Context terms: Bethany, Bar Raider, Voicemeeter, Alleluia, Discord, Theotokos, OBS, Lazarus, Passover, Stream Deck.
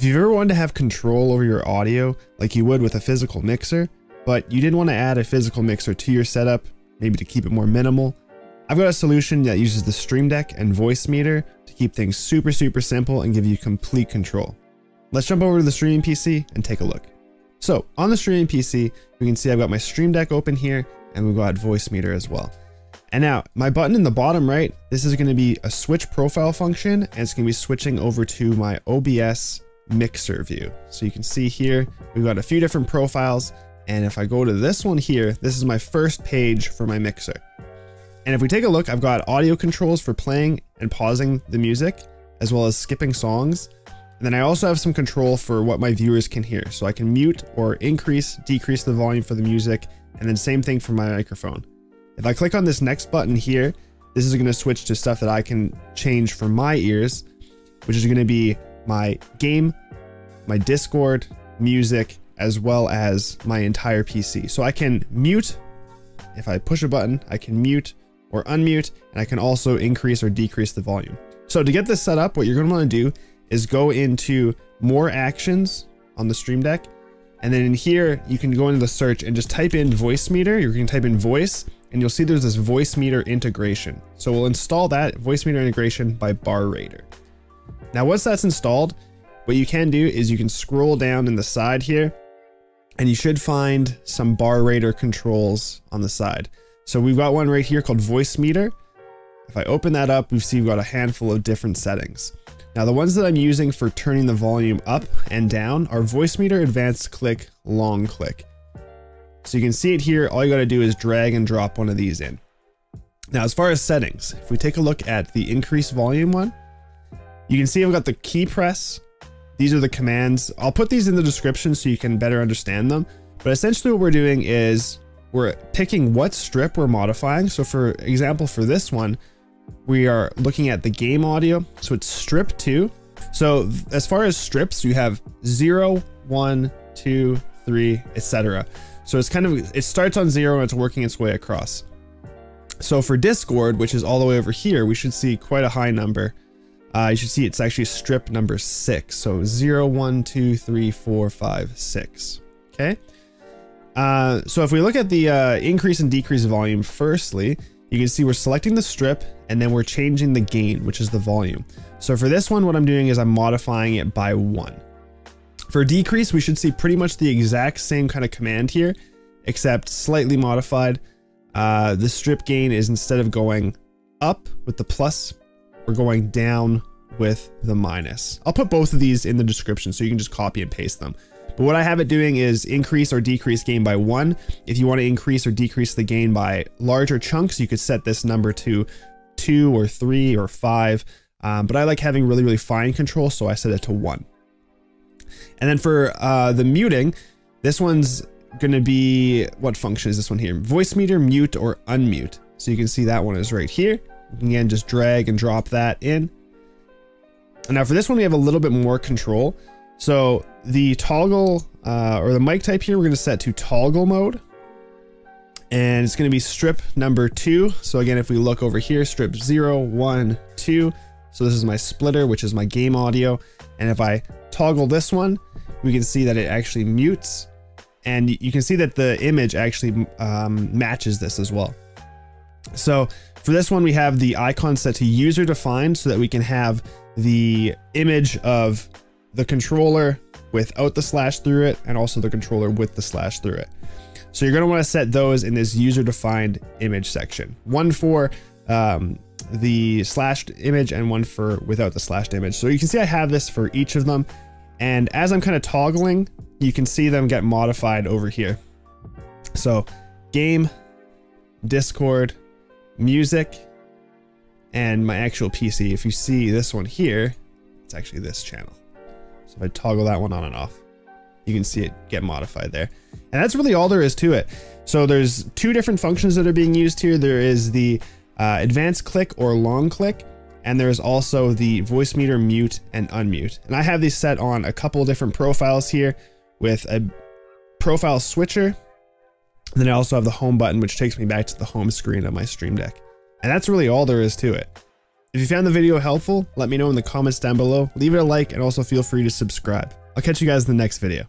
If you've ever wanted to have control over your audio like you would with a physical mixer, but you didn't want to add a physical mixer to your setup, maybe to keep it more minimal, I've got a solution that uses the Stream Deck and Voicemeeter to keep things super, super simple and give you complete control. Let's jump over to the streaming PC and take a look. So on the streaming PC, we can see I've got my Stream Deck open here and we've got Voicemeeter as well. And now my button in the bottom right, this is going to be a switch profile function, and it's going to be switching over to my OBS mixer view. So you can see here, we've got a few different profiles. And if I go to this one here, this is my first page for my mixer. And if we take a look, I've got audio controls for playing and pausing the music, as well as skipping songs. And then I also have some control for what my viewers can hear. So I can mute or increase, decrease the volume for the music. And then same thing for my microphone. If I click on this next button here, this is going to switch to stuff that I can change for my ears, which is going to be my game, my Discord, music, as well as my entire PC. So I can mute. If I push a button, I can mute or unmute, and I can also increase or decrease the volume. So to get this set up, what you're going to want to do is go into more actions on the Stream Deck. And then in here, you can go into the search and just type in Voicemeeter. You can type in voice and you'll see there's this Voicemeeter integration. So we'll install that Voicemeeter integration by Bar Raider. Now, once that's installed, what you can do is you can scroll down in the side here and you should find some Bar Raider controls on the side. So we've got one right here called Voicemeeter. If I open that up, we've got a handful of different settings. Now, the ones that I'm using for turning the volume up and down are Voicemeeter, Advanced Click, Long Click. So you can see it here. All you got to do is drag and drop one of these in. Now, as far as settings, if we take a look at the increase volume one, you can see I've got the key press. These are the commands. I'll put these in the description so you can better understand them. But essentially what we're doing is we're picking what strip we're modifying. So for example, for this one, we are looking at the game audio. So it's strip 2. So as far as strips, you have 0, 1, 2, 3, etc. So it's kind of, it starts on 0 and it's working its way across. So for Discord, which is all the way over here, we should see quite a high number. You should see it's actually strip number 6. So 0, 1, 2, 3, 4, 5, 6. Okay. So if we look at the increase and decrease volume, firstly, you can see we're selecting the strip and then we're changing the gain, which is the volume. So for this one, what I'm doing is I'm modifying it by 1. For decrease, we should see pretty much the exact same kind of command here, except slightly modified. The strip gain is, instead of going up with the plus, we're going down with the minus. I'll put both of these in the description so you can just copy and paste them. But what I have it doing is increase or decrease gain by 1. If you want to increase or decrease the gain by larger chunks, you could set this number to 2 or 3 or 5. But I like having really, really fine control, so I set it to 1. And then for the muting, this one's going to be, what function is this one here? Voicemeeter, mute or unmute. So you can see that one is right here. Again, just drag and drop that in. And now for this one, we have a little bit more control. So the toggle or the mic type here, we're going to set to toggle mode, and it's going to be strip number 2. So again, if we look over here, strip 0, 1, 2. So this is my splitter, which is my game audio. And if I toggle this one, we can see that it actually mutes, and you can see that the image actually matches this as well. So for this one, we have the icon set to user defined so that we can have the image of the controller without the slash through it, and also the controller with the slash through it. So you're going to want to set those in this user defined image section, one for the slashed image and one for without the slashed image. So you can see I have this for each of them. And as I'm kind of toggling, you can see them get modified over here. So game, Discord, music, and my actual PC. If you see this one here, it's actually this channel. So if I toggle that one on and off, you can see it get modified there. And that's really all there is to it. So there's 2 different functions that are being used here. There is the advanced click or long click, and there's also the Voicemeeter mute and unmute. And I have these set on a couple different profiles here with a profile switcher. And then I also have the home button, which takes me back to the home screen of my Stream Deck. And that's really all there is to it. If you found the video helpful, let me know in the comments down below. Leave it a like and also feel free to subscribe. I'll catch you guys in the next video.